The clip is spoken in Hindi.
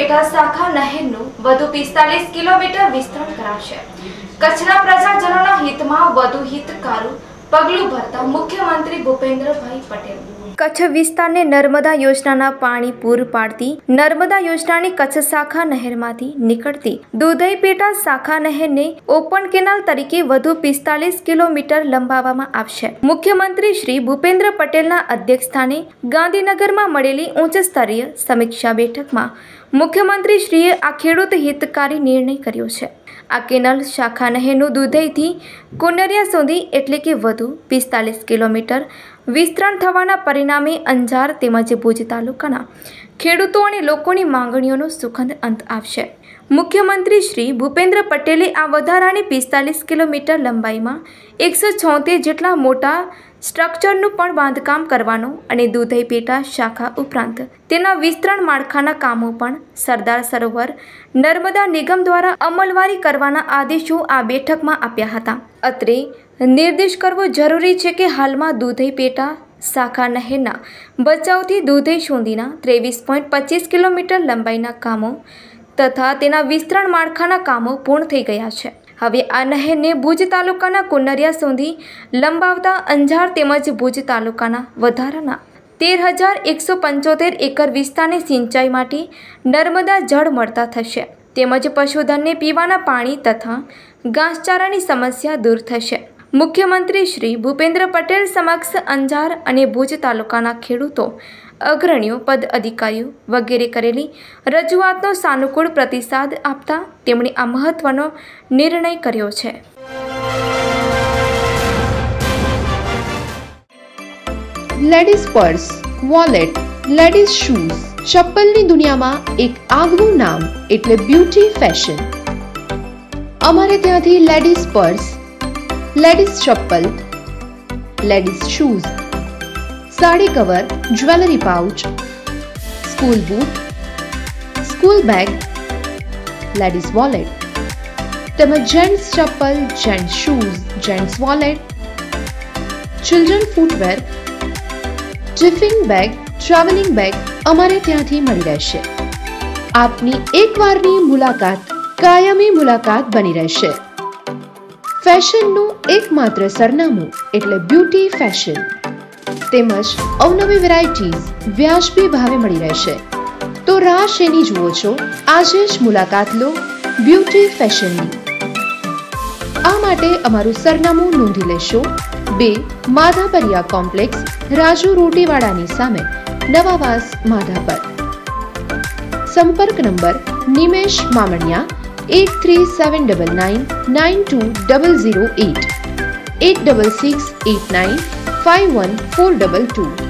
પેટાશાખા નહેરનું વધુ 45 કિલોમીટર વિસ્તરણ કરાશે। કચ્છના પ્રજાજનોના હિતમાં વધુ હિતકારું પગલું ભરતા મુખ્યમંત્રી ભૂપેન્દ્રભાઈ પટેલ કચ્છ વિસ્તારને નર્મદા યોજનાના પાણી પૂર પાડતી નર્મદા યોજનાની કચ્છ શાખા નહેરમાંથી નીકળતી દુધઈ પેટા શાખા નહેરને ઓપન કેનાલ તરીકે વધુ 45 કિલોમીટર લંબાવવામાં આવશે। મુખ્યમંત્રી શ્રી ભૂપેન્દ્ર પટેલના અધ્યક્ષસ્થાને ગાંધીનગરમાં મળેલી ઉચ્ચ સ્તરીય સમીક્ષા બેઠકમાં મુખ્યમંત્રી શ્રીએ આ ખેડૂત હિતકારી નિર્ણય કર્યો છે। आ केनाल शाखा नहेरनु दुधईथी कोनरिया सुधी एटले के वधु 45 किलोमीटर विस्तरण थवाना परिणामे अंजार तेमज भुज तालुकाना खेडूतो अने लोकोनी मांगणीओनो सुखद अंत आवशे। मुख्यमंत्री श्री भूपेंद्र पटेले आ वधाराने 45 किलोमीटर लंबाईमां 176 जेटला मोटा स्ट्रक्चरनु पण बांधकाम करवानो अने दुधई पेटा शाखा उपरांत तेना विस्तरण माळखाना कामो पण सरदार सरोवर नर्मदा निगम द्वारा अमलवारी करवाना आदेशो आ बेठकमां आप्या हता। अत्रे निर्देश करवो जरूरी छे के हालमां दुधई पेटा शाखा नहेरना बचावथी दुधई सुधीना 23.25 किलोमीटर लंबाईना कामो तथा तेना विस्तरण माळखाना कामो पूर्ण थई गया छे। हवे आ नहेरने भुज तालुकाना कोनरिया सुधी लंबावता अंजार तेमज भुज तालुकाना वधाराना 13,175 एकर विस्तारने सिंचाई माटे नर्मदा जल मळता थशे तेमज पशुधनने पीवाना पाणी तथा घासचारानी समस्या दूर थशे। मुख्यमंत्री श्री भूपेंद्र पटेल समक्ष अंजार अने भुज तालुकाना खेडूतो अग्रणीओ पद अधिकारीओ वगैरे करेली रजूआतनो सानुकूल प्रतिसाद आपता तेमणे आ महत्वनो निर्णय कर्यो छे। Ladies purse, wallet, ladies shoes, चप्पलनी दुनियामां एक આગવું નામ એટલે બ્યુટી ફેશન। અમારે ત્યાંથી લેડીઝ પર્સ, લેડીઝ ચપ્પલ, ladies shoes, sari cover, jewellery pouch, school boot, school bag, ladies wallet तेमज जेंट्स चप्पल, gents shoes, gents wallet, children footwear, tiffin bag, travelling bag अमारे त्यांथी मळी रहेशे। आपनी एकवारनी मुलाकात कायमी मुलाकात बनी रहेशे। फैशननुं एकमात्र सरनामું એટલે બ્યુટી ફેશન। तेमज अवनवी वेराइटीज व्याजबी भावे मळी रहेशे। तो राह शेनी जुओ छो? आजे ज मुलाकात लो ब्यूटी फैशननी। आ माटे अमारुं सरनामું नोंधी लेशो 2 माधापरिया कॉम्प्लेक्स राजू रोटीवाड़ानी सामे नवावास माधापर। संपर्क नंबर निमेश मामणिया 8379992008 8689 5142।